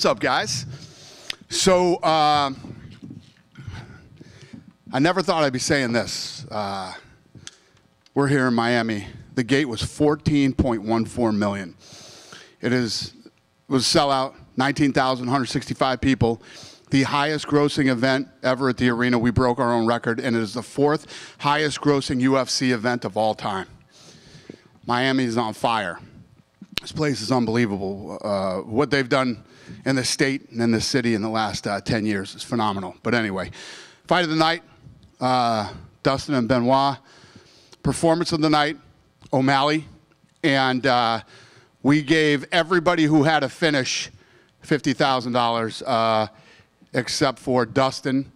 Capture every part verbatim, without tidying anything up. What's up, guys? So uh, I never thought I'd be saying this. Uh, we're here in Miami. The gate was fourteen point one four million. It is it was a sellout, nineteen thousand one hundred sixty-five people. The highest grossing event ever at the arena. We broke our own record, and it is the fourth highest grossing U F C event of all time. Miami is on fire. This place is unbelievable. Uh, what they've done in the state and in the city in the last uh, ten years is phenomenal. But anyway, fight of the night, uh, Dustin and Benoit. Performance of the night, O'Malley. And uh, we gave everybody who had a finish fifty thousand dollars. Uh, except for Dustin,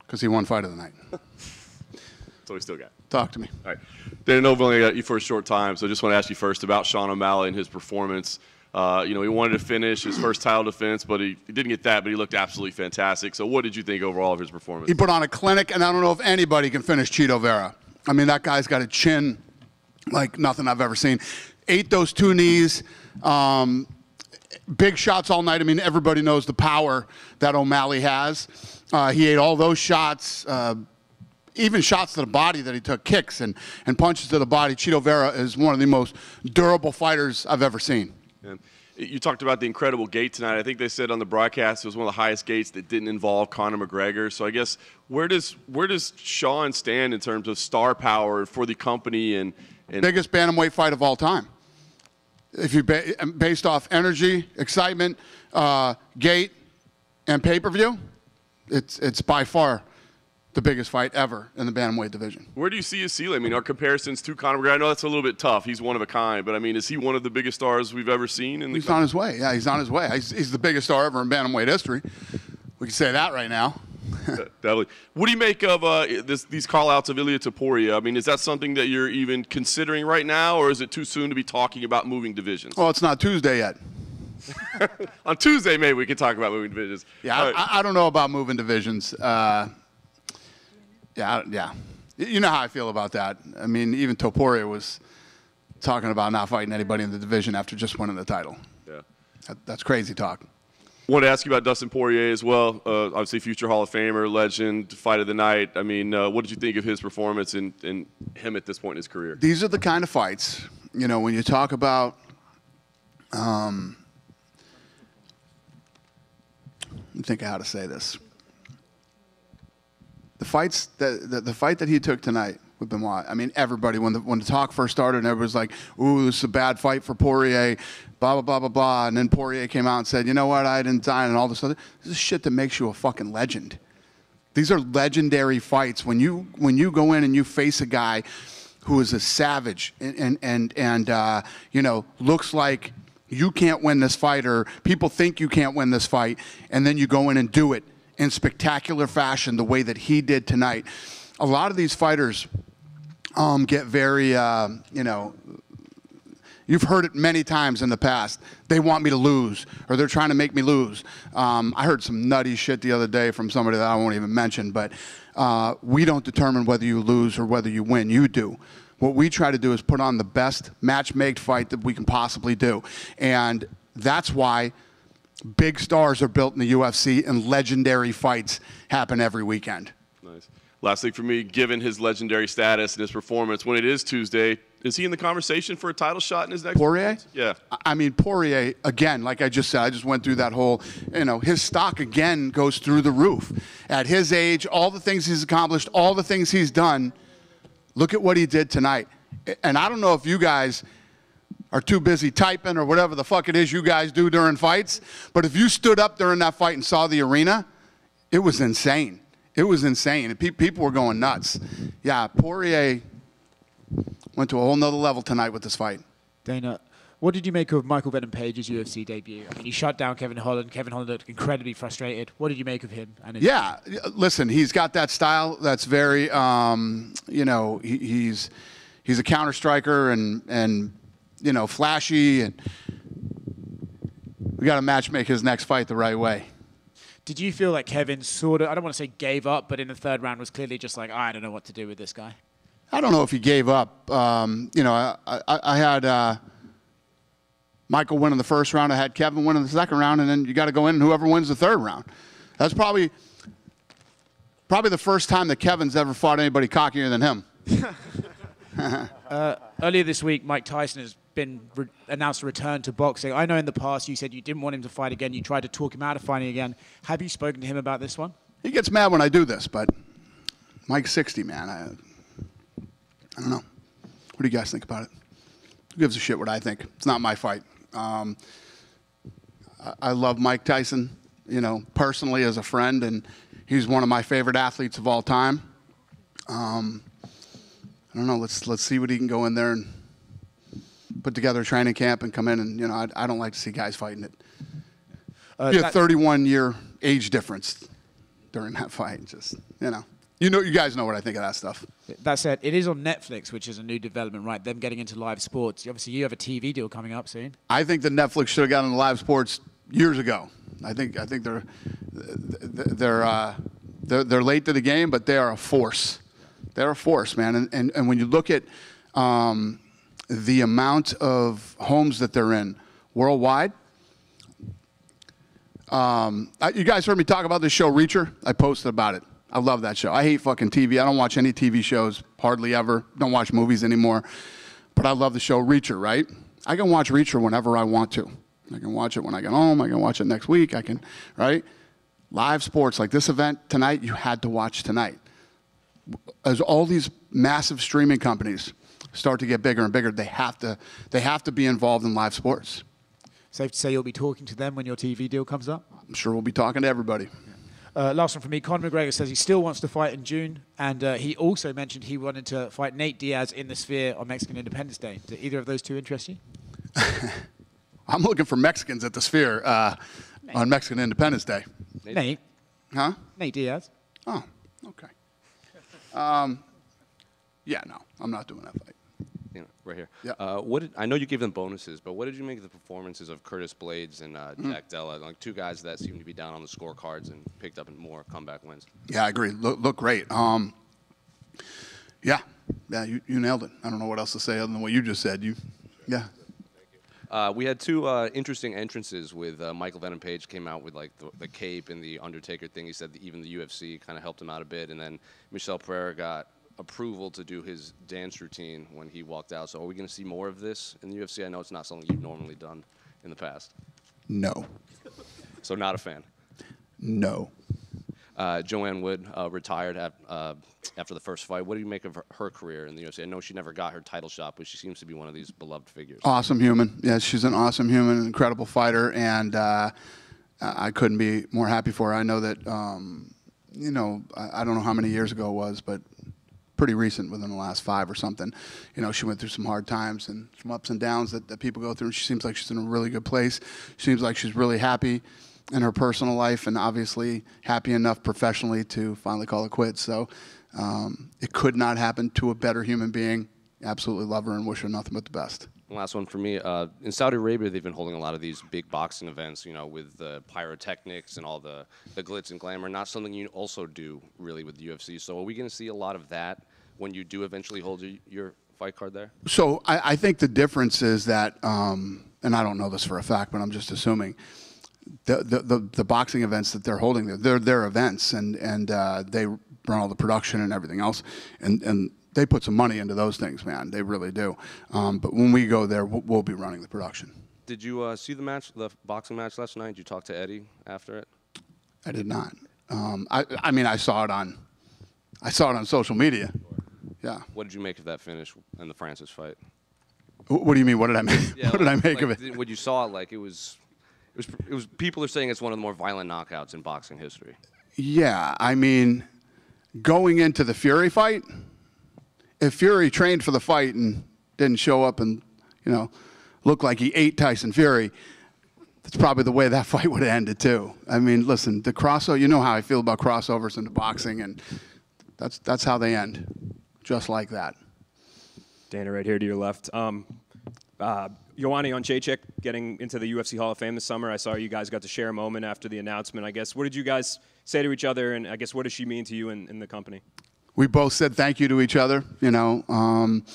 because he won fight of the night. That's what we still got. Talk to me. All right. Dana, I know we've only got you for a short time, so I just want to ask you first about Sean O'Malley and his performance. Uh, you know, he wanted to finish his first title defense, but he, he didn't get that, but he looked absolutely fantastic. So what did you think overall of his performance? He put on a clinic, and I don't know if anybody can finish Chito Vera. I mean, that guy's got a chin like nothing I've ever seen. Ate those two knees. Um, Big shots all night. I mean, everybody knows the power that O'Malley has. Uh, he ate all those shots, uh, even shots to the body that he took, kicks and, and punches to the body. Chito Vera is one of the most durable fighters I've ever seen. Yeah. You talked about the incredible gate tonight. I think they said on the broadcast it was one of the highest gates that didn't involve Conor McGregor. So I guess where does where does Sean stand in terms of star power for the company? and, and Biggest bantamweight fight of all time. If you ba based off energy, excitement, uh, gate, and pay-per-view, it's it's by far the biggest fight ever in the bantamweight division. Where do you see his ceiling? I mean, are comparisons to Conor McGregor? I know that's a little bit tough. He's one of a kind, but I mean, is he one of the biggest stars we've ever seen? In the he's on his way. Yeah, he's on his way. He's, he's the biggest star ever in bantamweight history. We can say that right now. Definitely. What do you make of uh, this, these call-outs of Ilya Topuria? I mean, is that something that you're even considering right now, or is it too soon to be talking about moving divisions? Well, it's not Tuesday yet. On Tuesday, maybe we can talk about moving divisions. Yeah, I, right. I, I don't know about moving divisions. Uh, yeah, yeah. You know how I feel about that. I mean, even Topuria was talking about not fighting anybody in the division after just winning the title. Yeah, that, that's crazy talk. I want to ask you about Dustin Poirier as well, uh, obviously future Hall of Famer, legend, fight of the night. I mean, uh, what did you think of his performance and, and him at this point in his career? These are the kind of fights, you know, when you talk about um, – let me think of how to say this. The fights that, the, the fight that he took tonight with Benoit, I mean, everybody, when the, when the talk first started and everybody was like, ooh, this is a bad fight for Poirier, blah, blah, blah, blah, blah. And then Poirier came out and said, you know what, I didn't die and all this other. This is shit that makes you a fucking legend. These are legendary fights. When you, when you go in and you face a guy who is a savage and, and, and, and uh, you know, looks like you can't win this fight or people think you can't win this fight, and then you go in and do it in spectacular fashion the way that he did tonight. A lot of these fighters um, get very, uh, you know, you've heard it many times in the past. They want me to lose, or they're trying to make me lose. Um, I heard some nutty shit the other day from somebody that I won't even mention, but uh, we don't determine whether you lose or whether you win. You do. What we try to do is put on the best match-made fight that we can possibly do. And that's why big stars are built in the U F C and legendary fights happen every weekend. Nice. Last thing for me, given his legendary status and his performance, when it is Tuesday, is he in the conversation for a title shot in his next Poirier? Yeah. I mean, Poirier, again, like I just said, I just went through that whole, you know, his stock again goes through the roof. At his age, all the things he's accomplished, all the things he's done, look at what he did tonight. And I don't know if you guys are too busy typing or whatever the fuck it is you guys do during fights, but if you stood up during that fight and saw the arena, it was insane. It was insane. People were going nuts. Yeah, Poirier went to a whole nother level tonight with this fight. Dana, what did you make of Michael Venom Page's U F C debut? I mean, he shut down Kevin Holland. Kevin Holland looked incredibly frustrated. What did you make of him? And yeah, listen, he's got that style that's very, um, you know, he, he's he's a counter striker and and you know flashy, and we got to match make his next fight the right way. Did you feel like Kevin sort of, I don't want to say gave up, but in the third round was clearly just like, I don't know what to do with this guy? I don't know if he gave up. Um, you know, I, I, I had uh, Michael win in the first round. I had Kevin win in the second round, and then you got to go in, and whoever wins the third round. That's probably probably the first time that Kevin's ever fought anybody cockier than him. uh, earlier this week, Mike Tyson has been re announced a return to boxing. I know in the past you said you didn't want him to fight again. You tried to talk him out of fighting again. Have you spoken to him about this one? He gets mad when I do this, but Mike's sixty, man. I, I don't know. What do you guys think about it? Who gives a shit what I think? It's not my fight. Um, I, I love Mike Tyson, you know, personally as a friend, and he's one of my favorite athletes of all time. Um, I don't know. Let's let's see what he can go in there and put together a training camp and come in. And you know, I, I don't like to see guys fighting it. Uh, be a thirty-one year age difference during that fight. Just you know. You know, you guys know what I think of that stuff. That said, it is on Netflix, which is a new development, right? Them getting into live sports. Obviously, you have a T V deal coming up soon. I think that Netflix should have gotten into live sports years ago. I think I think they're they're uh, they're, they're late to the game, but they are a force. They're a force, man. And and, and when you look at um, the amount of homes that they're in worldwide. Um, I, you guys heard me talk about this show, Reacher. I posted about it. I love that show. I hate fucking T V. I don't watch any T V shows, hardly ever. Don't watch movies anymore. But I love the show Reacher, right? I can watch Reacher whenever I want to. I can watch it when I get home. I can watch it next week. I can, right? Live sports, like this event tonight, you had to watch tonight. As all these massive streaming companies start to get bigger and bigger, they have to, they have to be involved in live sports. Safe to say you'll be talking to them when your T V deal comes up? I'm sure we'll be talking to everybody. Yeah. Uh, last one from me. Conor McGregor says he still wants to fight in June, and uh, he also mentioned he wanted to fight Nate Diaz in the Sphere on Mexican Independence Day. Do either of those two interest you? I'm looking for Mexicans at the Sphere uh, on Mexican Independence Day. Nate. Nate. Huh? Nate Diaz. Oh, okay. Um, yeah, no, I'm not doing that fight. Yeah, right here. Yeah. Uh, what did, I know you gave them bonuses, but what did you make of the performances of Curtis Blades and uh, mm. Jack Della? Like two guys that seem to be down on the scorecards and picked up more comeback wins. Yeah, I agree. Look, look great. Um, yeah, yeah, you, you nailed it. I don't know what else to say other than what you just said. You, yeah. Uh, we had two uh, interesting entrances with uh, Michael Venom Page came out with like the, the cape and the Undertaker thing. He said that even the U F C kind of helped him out a bit, and then Michel Pereira got approval to do his dance routine when he walked out. So are we going to see more of this in the U F C? I know it's not something you've normally done in the past. No. So not a fan? No. Uh, Joanne Wood uh, retired at, uh, after the first fight. What do you make of her, her career in the U F C? I know she never got her title shot, but she seems to be one of these beloved figures. Awesome human. Yeah, she's an awesome human, an incredible fighter, and uh, I couldn't be more happy for her. I know that, um, you know, I, I don't know how many years ago it was, but pretty recent, within the last five or something. You know, she went through some hard times and some ups and downs that, that people go through, and she seems like she's in a really good place. She seems like she's really happy in her personal life and obviously happy enough professionally to finally call it quits. So um, it could not happen to a better human being. Absolutely love her and wish her nothing but the best. Last one for me. Uh, in Saudi Arabia, they've been holding a lot of these big boxing events, you know, with the pyrotechnics and all the, the glitz and glamour. Not something you also do, really, with the U F C. So are we going to see a lot of that when you do eventually hold your, your fight card there? So I, I think the difference is that, um, and I don't know this for a fact, but I'm just assuming, the the, the, the boxing events that they're holding, there, they're their events, and, and uh, they run all the production and everything else, and and they put some money into those things, man. They really do. Um, but when we go there, we'll, we'll be running the production. Did you uh, see the match, the boxing match last night? Did you talk to Eddie after it? I did not. Um, I, I mean, I saw it on, I saw it on social media. Yeah. What did you make of that finish in the Francis fight? What do you mean? What did I make? Yeah, what like, did I make like of it? When you saw it, like it was, it was, it was. People are saying it's one of the more violent knockouts in boxing history. Yeah, I mean, going into the Fury fight. If Fury trained for the fight and didn't show up and, you know, look like he ate Tyson Fury, that's probably the way that fight would have ended too. I mean, listen, the crossover, you know how I feel about crossovers into boxing, and that's, that's how they end, just like that. Dana, right here to your left. Um, uh, Ioana Onchechik getting into the U F C Hall of Fame this summer. I saw you guys got to share a moment after the announcement, I guess. What did you guys say to each other, and I guess what does she mean to you and, and the company? We both said thank you to each other. You know, um,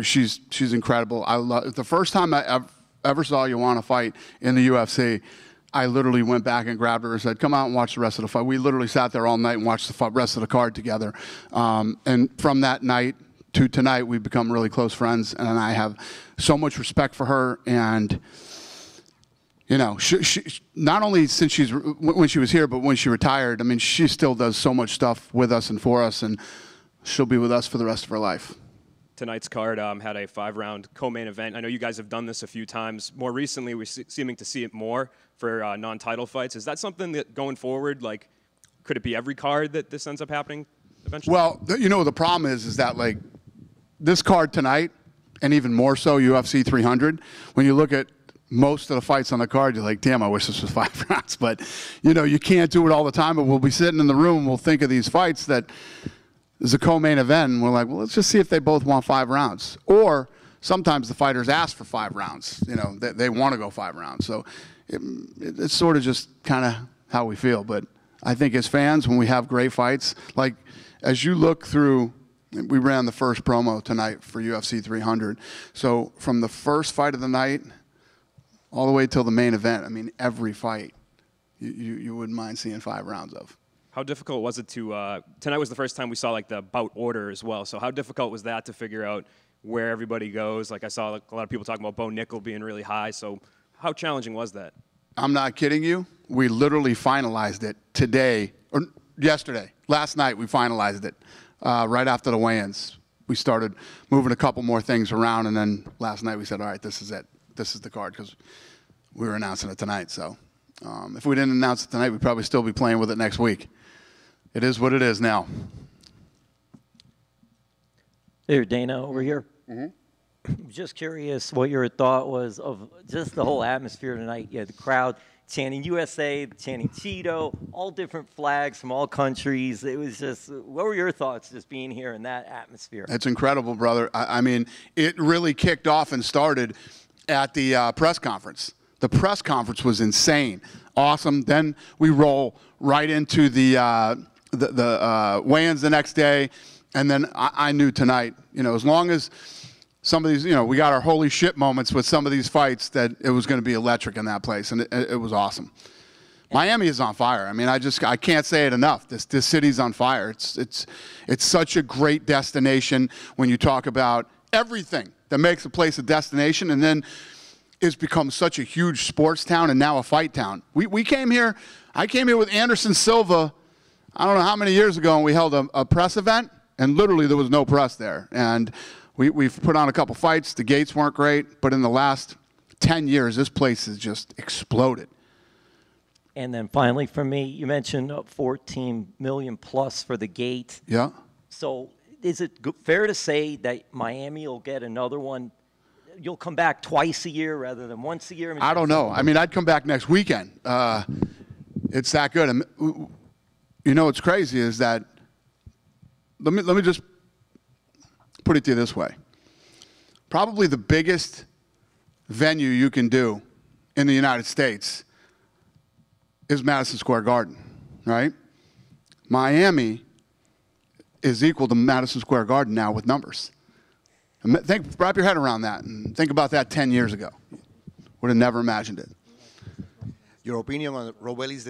she's she's incredible. I love the first time I ever saw Ioana fight in the U F C, I literally went back and grabbed her and said, come out and watch the rest of the fight. We literally sat there all night and watched the rest of the card together. Um, and from that night to tonight, we've become really close friends, and I have so much respect for her. And, you know, she, she, not only since she's, when she was here, but when she retired, I mean, she still does so much stuff with us and for us, and she'll be with us for the rest of her life. Tonight's card um, had a five round co-main event. I know you guys have done this a few times. More recently, we're seeming to see it more for uh, non-title fights. Is that something that going forward, like, could it be every card that this ends up happening eventually? Well, you know, the problem is, is that, like, this card tonight, and even more so U F C three hundred, when you look at most of the fights on the card, you're like, damn, I wish this was five rounds. But, you know, you can't do it all the time, but we'll be sitting in the room, we'll think of these fights that – it's a co-main event, and we're like, well, let's just see if they both want five rounds. Or sometimes the fighters ask for five rounds. You know, they, they want to go five rounds. So it, it, it's sort of just kind of how we feel. But I think as fans, when we have great fights, like as you look through, we ran the first promo tonight for U F C three hundred. So from the first fight of the night all the way till the main event, I mean, every fight you, you, you wouldn't mind seeing five rounds of. How difficult was it to, uh, tonight was the first time we saw like the bout order as well, so how difficult was that to figure out where everybody goes? Like I saw like, a lot of people talking about Bo Nickel being really high, so how challenging was that? I'm not kidding you. We literally finalized it today, or yesterday, last night we finalized it uh, right after the weigh-ins. We started moving a couple more things around, and then last night we said, all right, this is it. This is the card, because we were announcing it tonight, so. Um, if we didn't announce it tonight, we'd probably still be playing with it next week. It is what it is now. Here, Dana, over here. Mm-hmm. Just curious what your thought was of just the whole atmosphere tonight. You had the crowd chanting U S A, chanting Cheeto, all different flags from all countries. It was just, what were your thoughts just being here in that atmosphere? It's incredible, brother. I, I mean, it really kicked off and started at the uh, press conference. The press conference was insane. Awesome. Then we roll right into the uh, – the, the uh, weigh-ins the next day, and then I, I knew tonight, you know, as long as some of these, you know, we got our holy shit moments with some of these fights, that it was going to be electric in that place, and it, it was awesome. And Miami is on fire. I mean, I just, I can't say it enough. This, this city's on fire. It's, it's, it's such a great destination when you talk about everything that makes a place a destination, and then it's become such a huge sports town and now a fight town. We, we came here, I came here with Anderson Silva, I don't know how many years ago, and we held a, a press event, and literally there was no press there. And we, we've put on a couple fights. The gates weren't great, but in the last ten years, this place has just exploded. And then finally for me, you mentioned fourteen million plus for the gate. Yeah. So is it fair to say that Miami will get another one? You'll come back twice a year rather than once a year? I, mean, I don't know. I mean, I'd come back next weekend. Uh, it's that good. I'm, You know what's crazy is that, let me, let me just put it to you this way. Probably the biggest venue you can do in the United States is Madison Square Garden, right? Miami is equal to Madison Square Garden now with numbers. Think, wrap your head around that and think about that ten years ago. Would have never imagined it. Your opinion on Roelli's